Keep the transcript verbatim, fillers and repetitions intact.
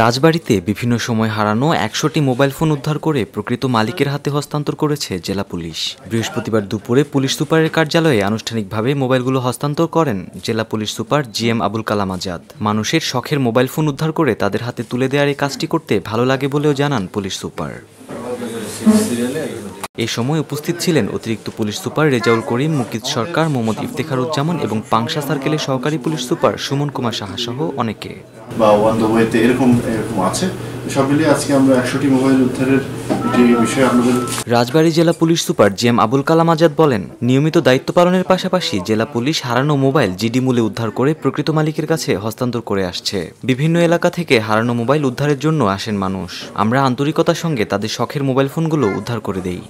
রাজবাড়ীতে বিভিন্ন সময় হারানো একশোটি মোবাইল ফোন উদ্ধার করে প্রকৃত মালিকের হাতে হস্তান্তর করেছে জেলা পুলিশ। বৃহস্পতিবার দুপুরে পুলিশ সুপারের কার্যালয়ে আনুষ্ঠানিকভাবে মোবাইলগুলো হস্তান্তর করেন জেলা police super G M Abul Kalam Azad. মানুষের শখের মোবাইল ফোন উদ্ধার করে তাদের হাতে তুলে দেওয়ার এই কাজটি করতে ভালো লাগে বলেও জানান পুলিশ সুপার। এই সময় উপস্থিত ছিলেন অতিরিক্ত পুলিশ সুপার রেজাউল করিম, মুকিত সরকার, মোহাম্মদ ইফতেখারুজ্জামান এবং পাংশা সার্কেলের সহকারী পুলিশ সুপার সুমন কুমার সাহা সহ অনেকে। বা ওয়ান দ্য ওয়েতে এরকম এরকম আছে সব মিলিয়ে আজকে আমরা একশোটি মোবাইল উদ্ধারের রাজবাড়ী জেলা police super G M Abul Kalam Azad বলেন, নিয়মিত দায়িত্ব পালনের পাশাপাশি জেলা পুলিশ হারানো মোবাইল জিডি মূল্যে উদ্ধার করে প্রকৃত মালিকের কাছে হস্তান্তর করে আসছে। বিভিন্ন এলাকা থেকে হারানো মোবাইল উদ্ধারের জন্য আসেন মানুষ। আমরা আন্তরিকতার সঙ্গে তাদের শখের মোবাইল ফোনগুলো উদ্ধার করে দেই।